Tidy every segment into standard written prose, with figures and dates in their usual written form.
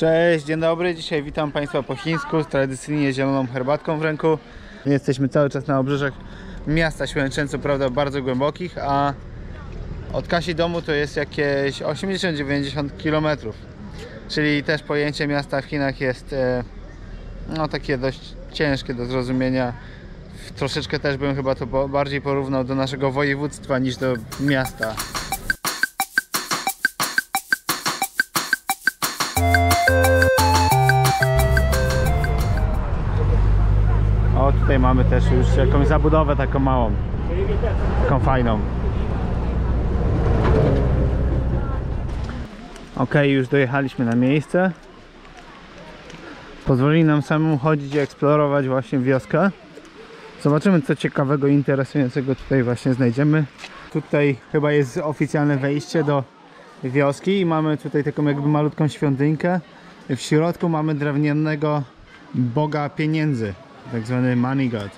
Cześć, dzień dobry. Dzisiaj witam Państwa po chińsku z tradycyjnie zieloną herbatką w ręku. My jesteśmy cały czas na obrzeżach miasta Xuancheng, co prawda bardzo głębokich, a od Kasi domu to jest jakieś 80-90 km. Czyli też pojęcie miasta w Chinach jest no, takie dość ciężkie do zrozumienia. Troszeczkę też bym chyba to bardziej porównał do naszego województwa niż do miasta. O, tutaj mamy też już jakąś zabudowę taką małą, taką fajną. Ok, już dojechaliśmy na miejsce. Pozwolili nam samemu chodzić i eksplorować właśnie wioskę. Zobaczymy, co ciekawego i interesującego tutaj właśnie znajdziemy. Tutaj chyba jest oficjalne wejście do wioski i mamy tutaj taką jakby malutką świątynkę. W środku mamy drewnianego boga pieniędzy, tak zwany money god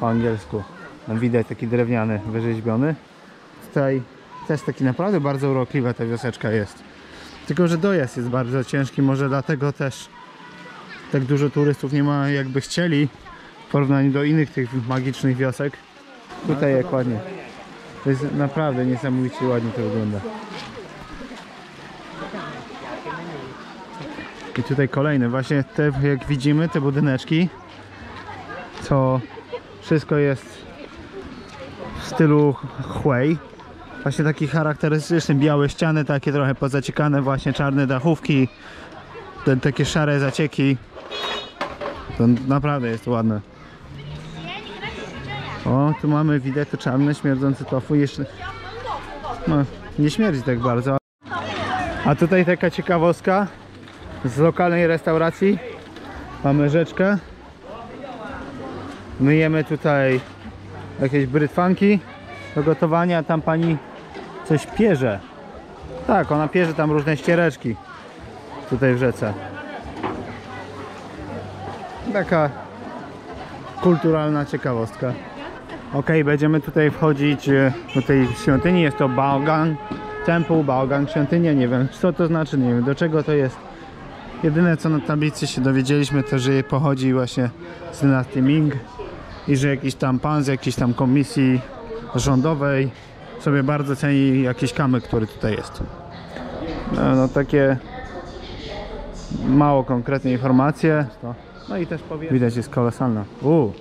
po angielsku. Tam widać taki drewniany, wyrzeźbiony. Tutaj też taki naprawdę bardzo urokliwa ta wioseczka jest. Tylko że dojazd jest bardzo ciężki, może dlatego też tak dużo turystów nie ma, jakby chcieli, w porównaniu do innych tych magicznych wiosek. Tutaj jak ładnie. To jest naprawdę niesamowicie ładnie to wygląda. I tutaj kolejne, właśnie te, jak widzimy, te budyneczki, to wszystko jest w stylu Huei. Właśnie taki charakterystyczny, białe ściany, takie trochę pozaciekane, właśnie czarne dachówki, te, takie szare zacieki. To naprawdę jest ładne. O, tu mamy, widać to czarne, śmierdzące tofu. Jeszcze... No, nie śmierdzi tak bardzo. A tutaj taka ciekawostka z lokalnej restauracji. Mamy rzeczkę. Myjemy tutaj jakieś brytwanki do gotowania. Tam pani coś pierze. Tak, ona pierze tam różne ściereczki. Tutaj w rzece. Taka kulturalna ciekawostka. Ok, będziemy tutaj wchodzić do tej świątyni. Jest to Baogang Tempu, Baogang świątynia. Nie wiem, co to znaczy, nie wiem, do czego to jest. Jedyne, co na tablicy się dowiedzieliśmy, to że pochodzi właśnie z dynastii Ming i że jakiś tam pan z jakiejś tam komisji rządowej sobie bardzo ceni jakiś kamyk, który tutaj jest. No takie mało konkretne informacje. No i też powiem. Widać, jest kolosalna. You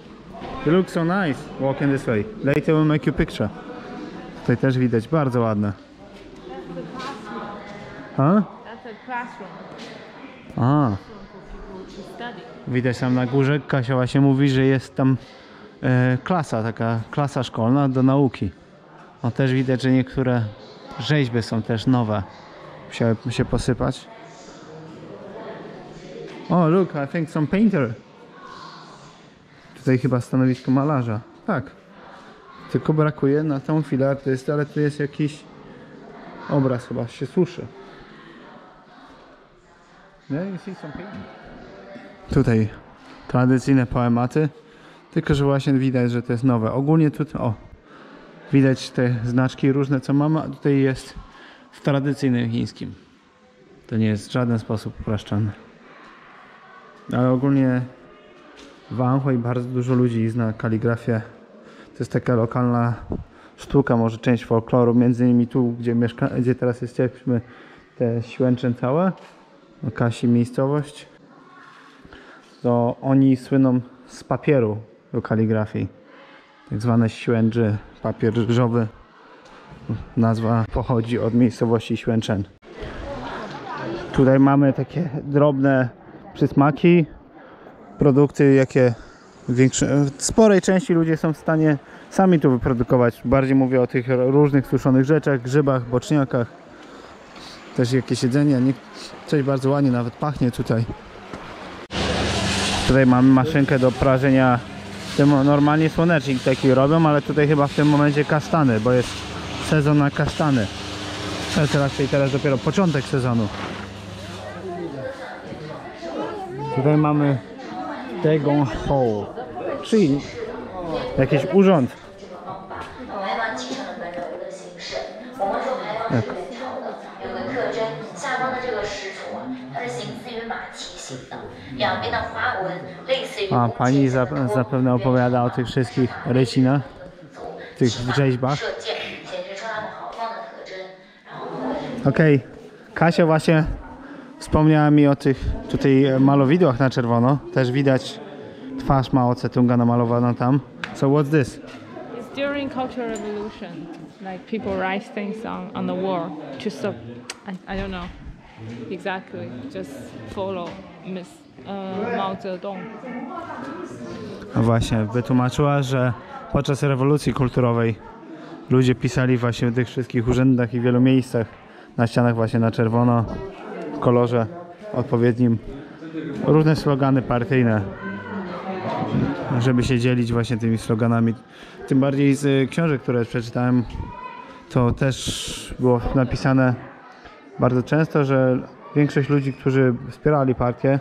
look so nice walking this way. Later we'll make you picture. Tutaj też widać, bardzo ładne. Huh? A. Widać tam na górze, Kasia właśnie mówi, że jest tam klasa, taka klasa szkolna do nauki. No też widać, że niektóre rzeźby są też nowe. Musiały się posypać. Oh, look, I think some painter. Tutaj chyba stanowisko malarza. Tak. Tylko brakuje na tą chwilę artysty, ale tu jest jakiś obraz, chyba się suszy. Tutaj tradycyjne poematy. Tylko że właśnie widać, że to jest nowe. Ogólnie tutaj, o, widać te znaczki różne, co mamy, a tutaj jest w tradycyjnym chińskim. To nie jest w żaden sposób upraszczane. Ale ogólnie w Anhui bardzo dużo ludzi zna kaligrafię. To jest taka lokalna sztuka, może część folkloru, między innymi tu, gdzie teraz jesteśmy, te Xuancheng całe, Kasi miejscowość. To oni słyną z papieru do kaligrafii, tak zwane Xuancheng, papier ryżowy. Nazwa pochodzi od miejscowości Xuancheng. Tutaj mamy takie drobne przysmaki, produkty, jakie w sporej części ludzie są w stanie sami tu wyprodukować. Bardziej mówię o tych różnych suszonych rzeczach, grzybach, boczniakach. Też jakieś jedzenie. Coś bardzo ładnie nawet pachnie tutaj. Tutaj mamy maszynkę do prażenia. Normalnie słonecznik taki robią, ale tutaj chyba w tym momencie kasztany, bo jest sezon na kasztany. Teraz dopiero początek sezonu. Tutaj mamy Hall, czyli jakiś urząd. Tak. A pani zapewne opowiada o tych wszystkich rycinach, tych rzeźbach. Okej, Kasia właśnie wspomniała mi o tych tutaj malowidłach na czerwono. Też widać twarz Mao Cetunga namalowana tam. So what's this? It's during Cultural Revolution. Like people write things on the wall to stop. I don't know exactly. Just follow Mao Zedong. Właśnie, wytłumaczyła, że podczas rewolucji kulturowej ludzie pisali właśnie w tych wszystkich urzędach i w wielu miejscach na ścianach właśnie na czerwono w kolorze odpowiednim różne slogany partyjne, żeby się dzielić właśnie tymi sloganami. Tym bardziej z książek, które przeczytałem, to też było napisane bardzo często, że większość ludzi, którzy wspierali partię,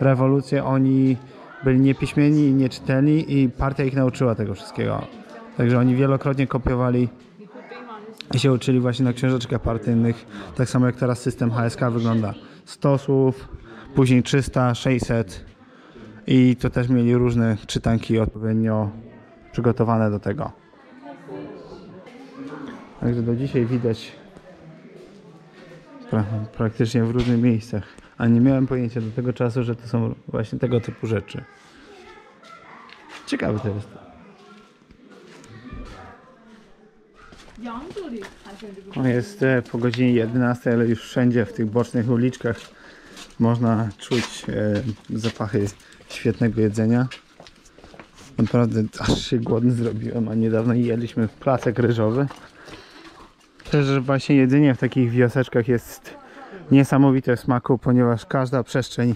rewolucję, oni byli niepiśmieni i nieczytelni i partia ich nauczyła tego wszystkiego. Także oni wielokrotnie kopiowali i się uczyli właśnie na książeczkach partyjnych, tak samo jak teraz system HSK wygląda. 100 słów, później 300, 600 i to też mieli różne czytanki odpowiednio przygotowane do tego. Także do dzisiaj widać praktycznie w różnych miejscach, a nie miałem pojęcia do tego czasu, że to są właśnie tego typu rzeczy. Ciekawe to jest. Jest po godzinie 11, ale już wszędzie w tych bocznych uliczkach można czuć zapachy świetnego jedzenia. Naprawdę aż się głodny zrobiłem, a niedawno jedliśmy placek ryżowy. Też właśnie jedzenie w takich wioseczkach jest niesamowite w smaku, ponieważ każda przestrzeń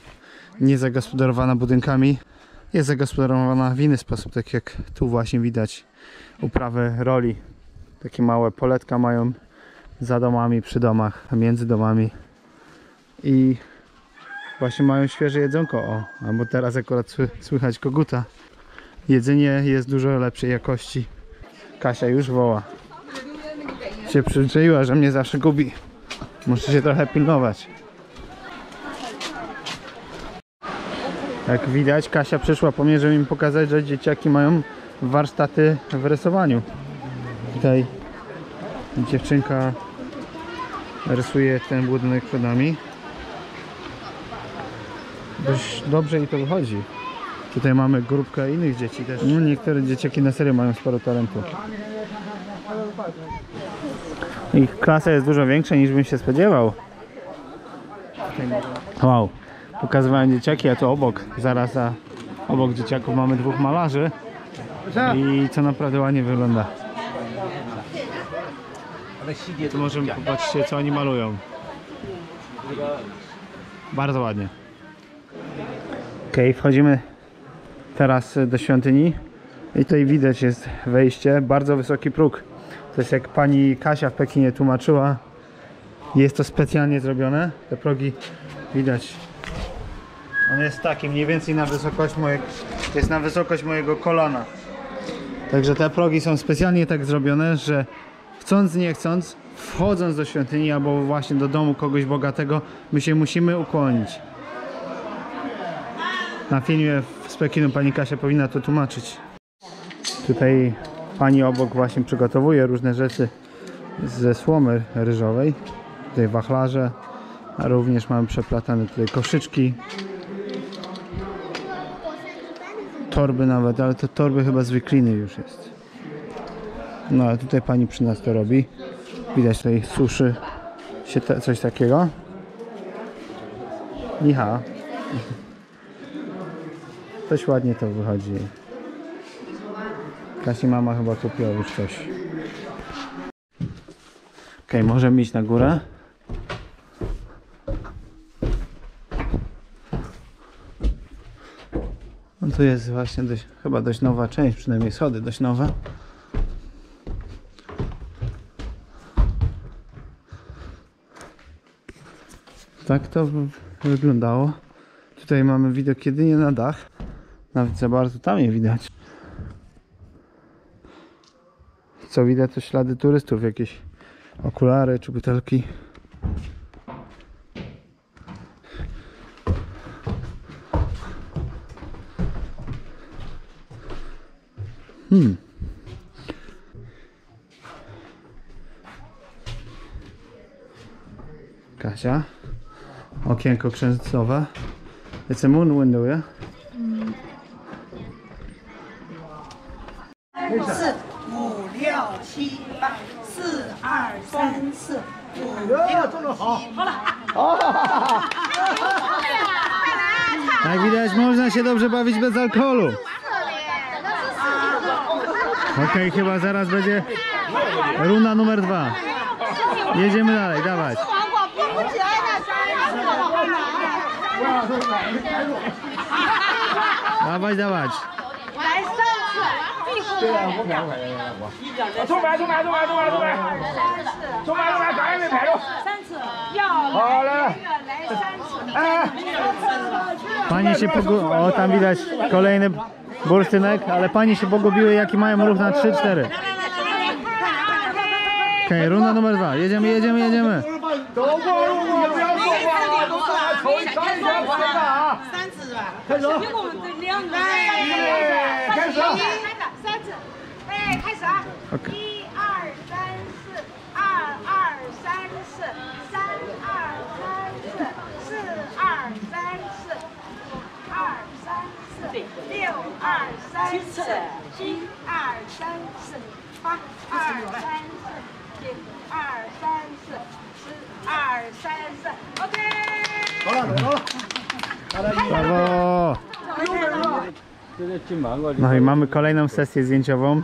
niezagospodarowana budynkami jest zagospodarowana w inny sposób, tak jak tu właśnie widać uprawę roli. Takie małe poletka mają za domami, przy domach, między domami i właśnie mają świeże jedzonko, albo teraz akurat słychać koguta. Jedzenie jest dużo lepszej jakości. Kasia już woła. Się przyzwyczaiła, że mnie zawsze gubi. Muszę się trochę pilnować. Jak widać, Kasia przyszła po mnie, żeby mi pokazać, że dzieciaki mają warsztaty w rysowaniu. Tutaj dziewczynka rysuje ten budynek przed nami. Dość dobrze i to wychodzi. Tutaj mamy grupkę innych dzieci też. Niektóre dzieciaki na serio mają sporo talentu. Ich klasa jest dużo większa niż bym się spodziewał. Wow, pokazywałem dzieciaki, a tu obok, zaraz obok dzieciaków mamy dwóch malarzy. I co naprawdę ładnie wygląda. Tu możemy popatrzeć, co oni malują. Bardzo ładnie. Okej, wchodzimy teraz do świątyni. I tutaj widać jest wejście, bardzo wysoki próg. To jest jak pani Kasia w Pekinie tłumaczyła. Jest to specjalnie zrobione. Te progi widać. On jest taki mniej więcej na wysokość mojego kolana. Także te progi są specjalnie tak zrobione, że chcąc, nie chcąc, wchodząc do świątyni albo właśnie do domu kogoś bogatego, my się musimy ukłonić. Na filmie z Pekinu pani Kasia powinna to tłumaczyć. Tutaj pani obok właśnie przygotowuje różne rzeczy ze słomy ryżowej. Tutaj wachlarze, a również mamy przeplatane tutaj koszyczki. Torby nawet, ale to torby chyba z wikliny już jest. No ale tutaj pani przy nas to robi. Widać tutaj suszy się coś takiego. Niha. Coś ładnie to wychodzi. Kasi mama chyba kupiła już coś. Okej, możemy iść na górę. No tu jest właśnie chyba dość nowa część, przynajmniej schody dość nowe. Tak to wyglądało. Tutaj mamy widok jedynie na dach. Nawet za bardzo tam nie widać. Co widać to ślady turystów, jakieś okulary czy butelki. Kasia, okienko księżycowe. It's a moon window, yeah? Jak widać, można się dobrze bawić bez alkoholu. Okej, chyba zaraz będzie runda numer 2. Jedziemy dalej, dawać. Dawać, dawać. Panie się pogubiły. O, tam widać kolejny bursztynek, ale panie się pogubiły, jaki mają ruch na 3-4. Okej, runda numer 2. Jedziemy, jedziemy, jedziemy. Okay. Brawo! No i mamy kolejną sesję zdjęciową.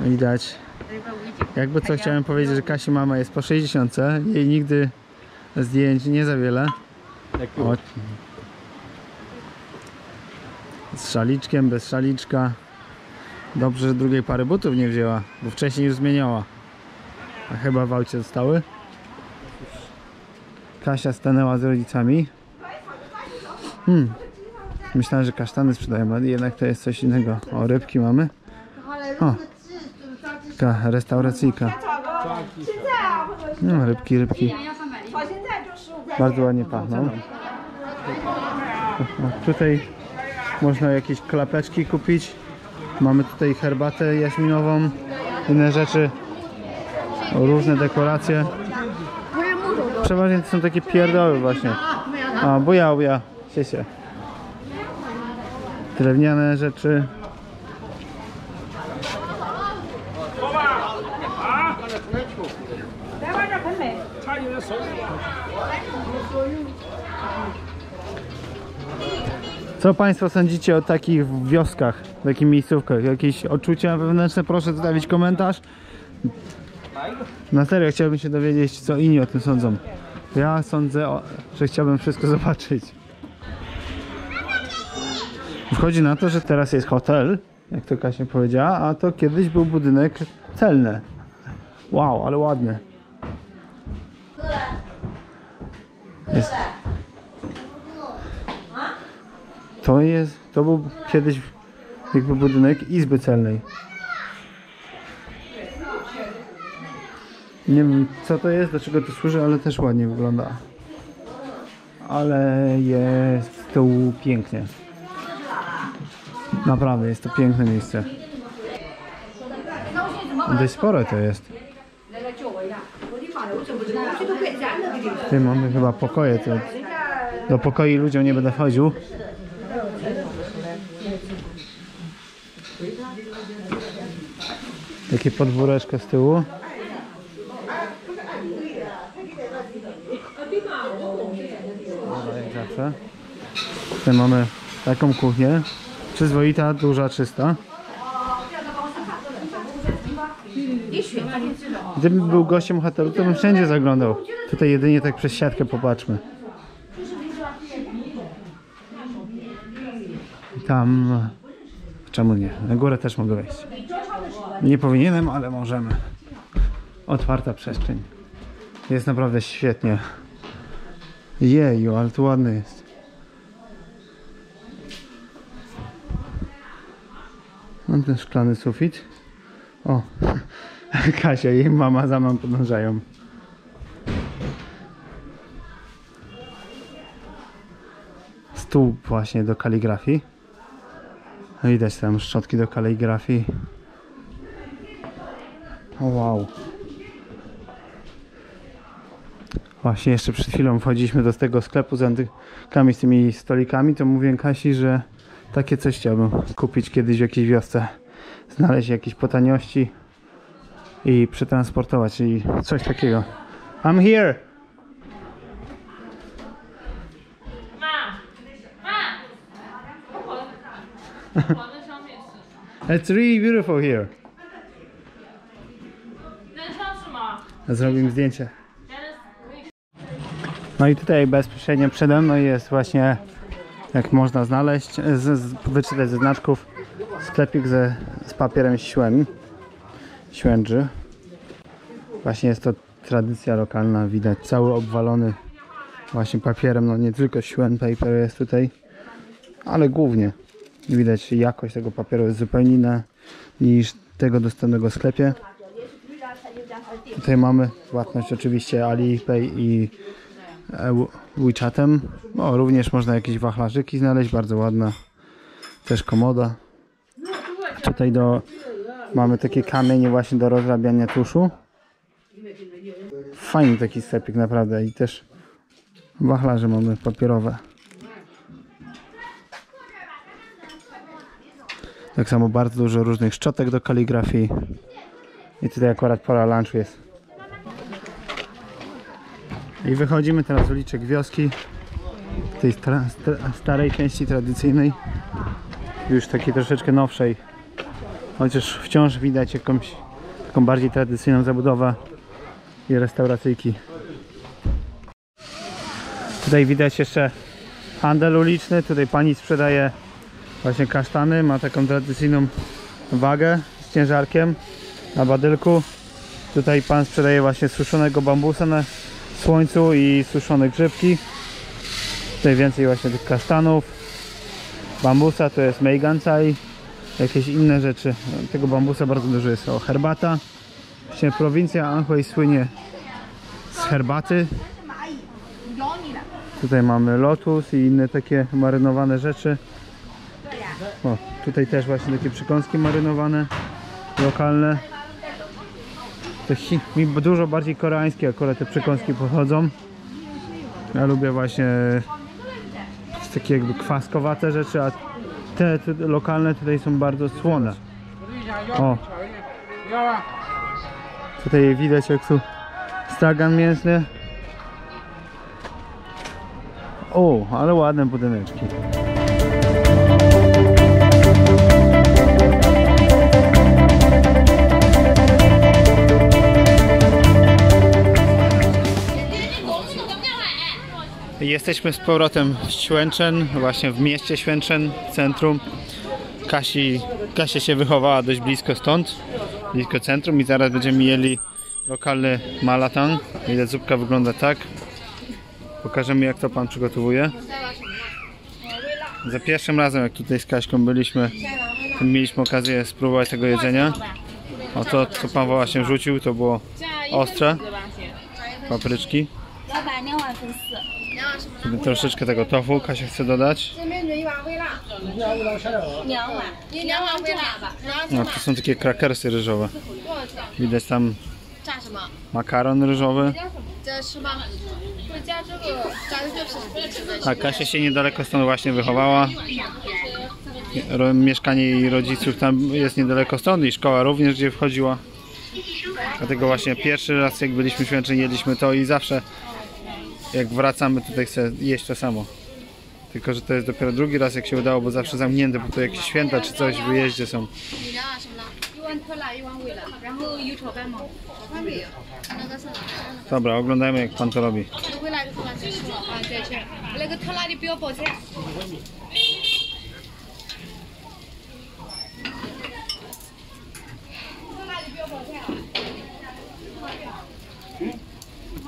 Widać. Jakby co, chciałem powiedzieć, że Kasi mama jest po 60, jej nigdy zdjęć nie za wiele. O. Z szaliczkiem, bez szaliczka. Dobrze, że drugiej pary butów nie wzięła, bo wcześniej już zmieniała. A chyba w aucie zostały. Kasia stanęła z rodzicami. Myślałem, że kasztany sprzedają, ale jednak to jest coś innego. O, rybki mamy. O, taka restauracyjka. No, rybki, rybki. Bardzo ładnie pachną. Tutaj można jakieś klapeczki kupić. Mamy tutaj herbatę jaśminową, inne rzeczy, różne dekoracje. Przeważnie to są takie pierdoły właśnie. A, buja, buja, się. Drewniane rzeczy. Co Państwo sądzicie o takich wioskach, takich miejscówkach? Jakieś odczucia wewnętrzne? Proszę zostawić komentarz. Na serio chciałbym się dowiedzieć, co inni o tym sądzą. Ja sądzę, że chciałbym wszystko zobaczyć. Wchodzi na to, że teraz jest hotel, jak to Kasia powiedziała, a to kiedyś był budynek celny. Wow, ale ładny. Jest. To był kiedyś jakby budynek izby celnej. Nie wiem, co to jest, do czego to służy, ale też ładnie wygląda. Ale jest to pięknie. Naprawdę, jest to piękne miejsce. Dość spore to jest. Tutaj mamy chyba pokoje. Do pokoi ludziom nie będę wchodził. Takie podwóreczko z tyłu. Tutaj mamy taką kuchnię. Przyzwoita, duża, czysta. Gdybym był gościem hotelu, to bym wszędzie zaglądał. Tutaj jedynie tak przez siatkę popatrzmy. Tam... Czemu nie? Na górę też mogę wejść. Nie powinienem, ale możemy. Otwarta przestrzeń. Jest naprawdę świetnie. Jeju, ale tu ładny jest. Mam ten szklany sufit. O, Kasia i mama za mną podążają. Stół właśnie do kaligrafii. No widać tam szczotki do kaligrafii. O wow. Właśnie jeszcze przed chwilą wchodziliśmy do tego sklepu z antykami, z tymi stolikami, to mówię Kasi, że takie coś chciałbym kupić kiedyś w jakiejś wiosce. Znaleźć jakieś po taniości i przetransportować i coś takiego. I'm here! It's really beautiful here. Zrobimy zdjęcie. No i tutaj bezpośrednio przede mną jest właśnie, jak można znaleźć, wyczytać ze znaczków, sklepik z papierem Xuancheng. Właśnie jest to tradycja lokalna, widać cały obwalony właśnie papierem, no nie tylko Xuan paper jest tutaj, ale głównie. Widać jakość tego papieru jest zupełnie inna niż tego dostępnego w sklepie. Tutaj mamy płatność oczywiście Alipay i WeChatem. No, również można jakieś wachlarzyki znaleźć, bardzo ładna też komoda. Tutaj mamy takie kamienie właśnie do rozrabiania tuszu. Fajny taki sklepik naprawdę i też wachlarze mamy papierowe. Tak samo bardzo dużo różnych szczotek do kaligrafii. I tutaj akurat pora lunchu jest. I wychodzimy teraz z uliczek wioski. Tej starej części tradycyjnej. Już takiej troszeczkę nowszej. Chociaż wciąż widać jakąś taką bardziej tradycyjną zabudowę i restauracyjki. Tutaj widać jeszcze handel uliczny. Tutaj pani sprzedaje właśnie kasztany, ma taką tradycyjną wagę z ciężarkiem na badylku. Tutaj pan sprzedaje właśnie suszonego bambusa na słońcu i suszone grzybki. Tutaj więcej właśnie tych kasztanów, bambusa, to jest Mei Gancai, jakieś inne rzeczy. Tego bambusa bardzo dużo jest. O, herbata. Właśnie prowincja Anhui słynie z herbaty. Tutaj mamy lotus i inne takie marynowane rzeczy. O, tutaj też właśnie takie przekąski marynowane, lokalne. To mi dużo bardziej koreańskie akurat te przekąski pochodzą. Ja lubię właśnie takie jakby kwaskowate rzeczy, a te lokalne tutaj są bardzo słone. O. Tutaj widać jak tu stragan mięsny. O, ale ładne budyneczki. Jesteśmy z powrotem w Xuancheng, właśnie w mieście Xuancheng, centrum. Kasia się wychowała dość blisko stąd, blisko centrum i zaraz będziemy jeli lokalny malatang. Ile zupka wygląda tak. Pokażemy jak to pan przygotowuje. Za pierwszym razem jak tutaj z Kaśką byliśmy, to mieliśmy okazję spróbować tego jedzenia. O to co pan właśnie rzucił, to było ostre papryczki. Troszeczkę tego tofu Kasia chce dodać. No, to są takie krakersy ryżowe. Widać tam makaron ryżowy. A Kasia się niedaleko stąd właśnie wychowała. Mieszkanie jej rodziców tam jest niedaleko stąd i szkoła również gdzie wchodziła. Dlatego właśnie pierwszy raz jak byliśmy w Xuancheng jedliśmy to i zawsze jak wracamy tutaj chcę jeść to samo. Tylko, że to jest dopiero drugi raz jak się udało, bo zawsze zamknięte, bo to jakieś święta czy coś w wyjeździe są. Dobra, oglądajmy jak pan to robi.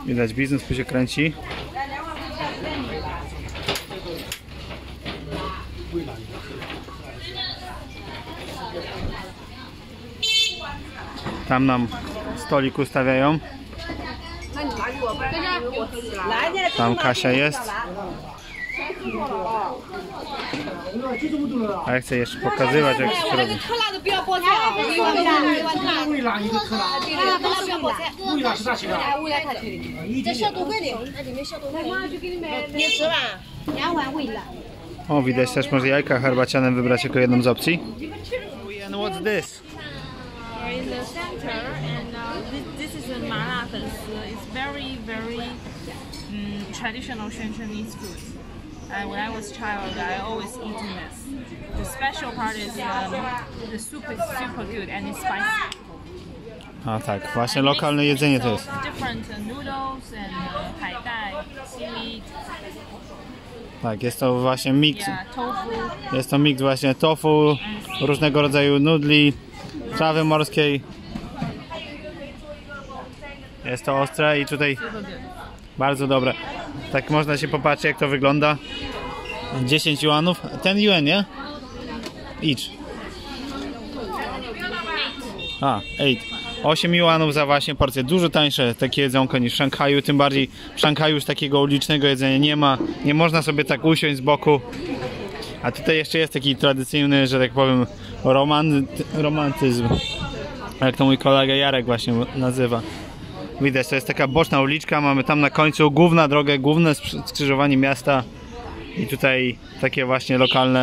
Widać biznes tu się kręci. Tam nam stolik ustawiają. Tam Kasia jest. 还是也是不客气吧，这个。我那个克拉都不要包菜啊！我一拉一个克拉，不要包菜。我一拉是啥情况？我来他去的。这小多贵的，那里面小多贵。我就给你买。你吃吧，2万我一拉。O, widać też może jajka herbaciane wybrać jako jedną z opcji. And what's this? In the center, and this is a mala fence. It's very traditional Xuanchengese food. When I was a child, I always eaten this. The special part is the soup is super good and it's spicy. A tak, właśnie lokalne jedzenie to jest. Different noodles and haidai, seaweed. Tak, jest to właśnie miks. Jest to miks właśnie tofu, różnego rodzaju nudli, trawy morskiej. Jest to ostre i tutaj bardzo dobre. Tak można się popatrzeć, jak to wygląda. 10 juanów. Ten yuan, nie? Each. A, 8 juanów za właśnie porcję. Dużo tańsze takie jedzonko niż w Szanghaju. Tym bardziej w Szanghaju już takiego ulicznego jedzenia nie ma. Nie można sobie tak usiąść z boku. A tutaj jeszcze jest taki tradycyjny, że tak powiem, romantyzm. Jak to mój kolega Jarek właśnie nazywa. Widać, to jest taka boczna uliczka, mamy tam na końcu główną drogę, główne skrzyżowanie miasta i tutaj takie właśnie lokalne